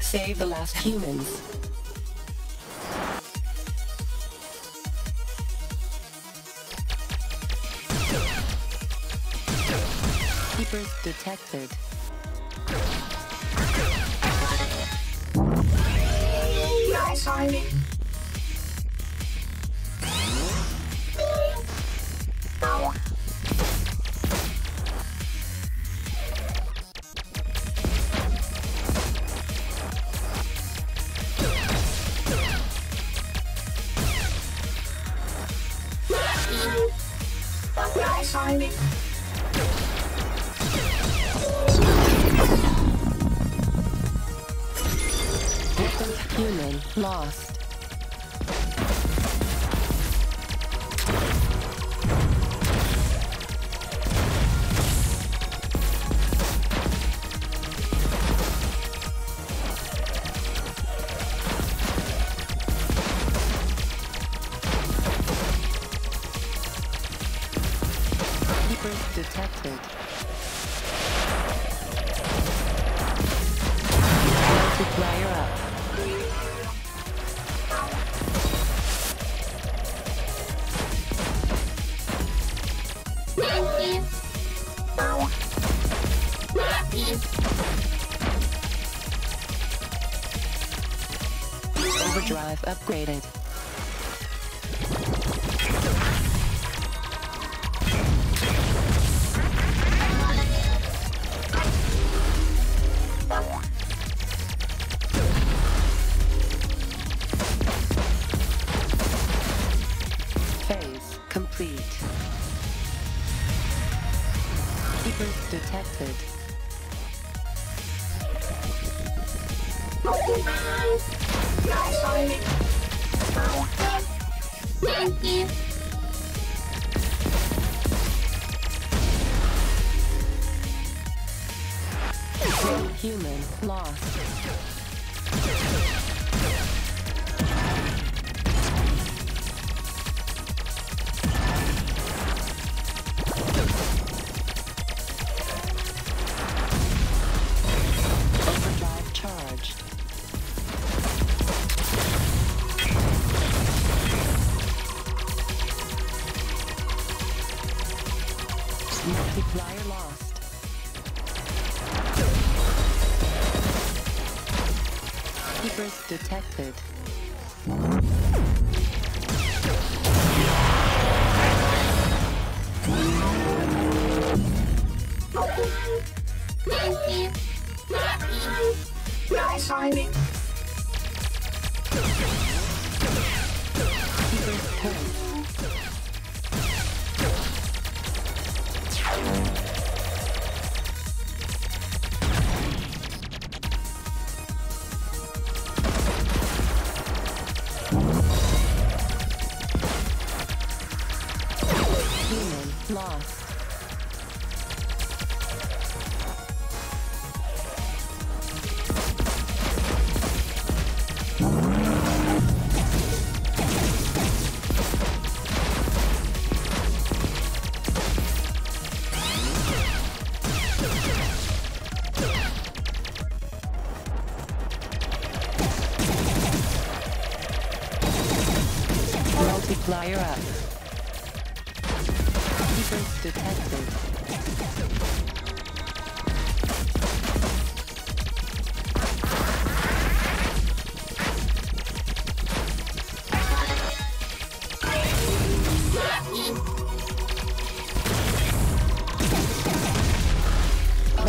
Save the last humans. Keepers detected. Nice timing. Nice timing. Human lost. Keepers detected. Multiplier up. Overdrive upgraded. Phase complete. Keepers detected. Nice timing. Thank you. One human lost. Overdrive charged. Multiplier lost. Keepers detected. Nice timing. Keepers pulled. Human lost. Multiplier up. Keepers detected.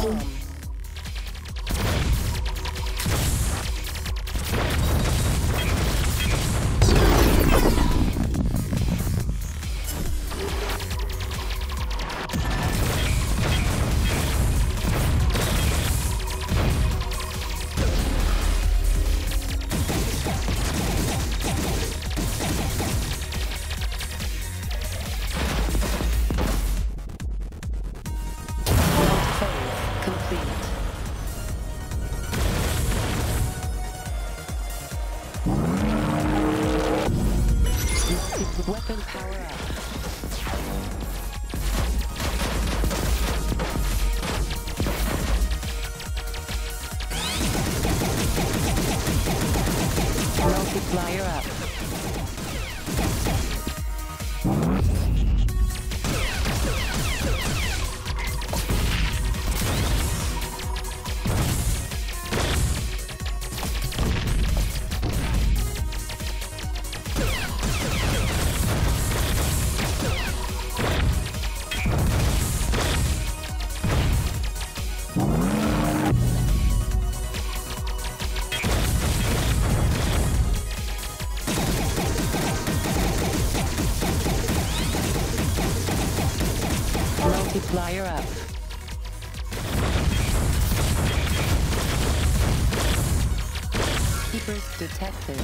Boom. Weapon power up. Flyer up. Flyer up. Keepers detected.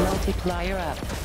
Multiplier up.